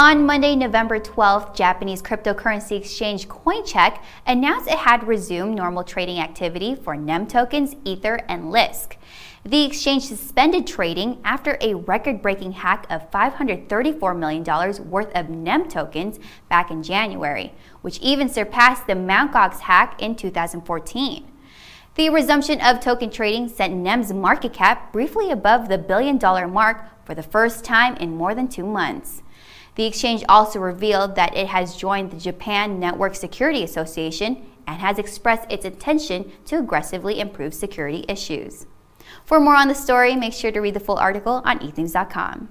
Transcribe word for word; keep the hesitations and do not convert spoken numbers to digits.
On Monday, November twelfth, Japanese cryptocurrency exchange Coincheck announced it had resumed normal trading activity for N E M tokens, Ether, and Lisk. The exchange suspended trading after a record-breaking hack of five hundred thirty-four million dollars worth of N E M tokens back in January, which even surpassed the Mount Gox hack in two thousand fourteen. The resumption of token trading sent N E M's market cap briefly above the billion-dollar mark for the first time in more than two months. The exchange also revealed that it has joined the Japan Network Security Association and has expressed its intention to aggressively improve security issues. For more on the story, make sure to read the full article on e themes dot com.